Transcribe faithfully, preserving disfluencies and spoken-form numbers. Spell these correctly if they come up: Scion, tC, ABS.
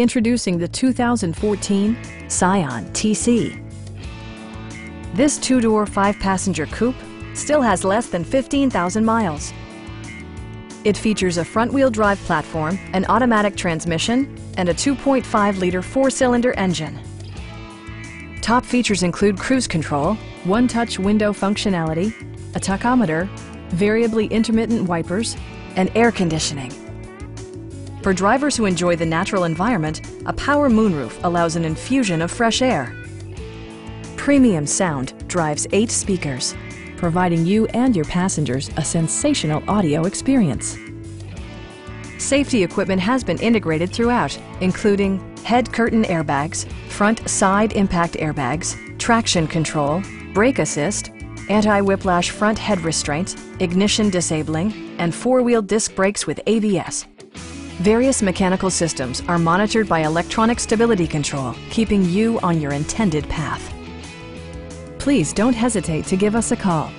Introducing the two thousand fourteen Scion T C. This two-door, five-passenger coupe still has less than fifteen thousand miles. It features a front-wheel drive platform, an automatic transmission, and a two point five liter four-cylinder engine. Top features include cruise control, one-touch window functionality, a tachometer, variably intermittent wipers, and air conditioning. For drivers who enjoy the natural environment, a power moonroof allows an infusion of fresh air. Premium sound drives eight speakers, providing you and your passengers a sensational audio experience. Safety equipment has been integrated throughout, including head curtain airbags, front side impact airbags, traction control, brake assist, anti-whiplash front head restraints, ignition disabling, and four-wheel disc brakes with A B S. Various mechanical systems are monitored by electronic stability control, keeping you on your intended path. Please don't hesitate to give us a call.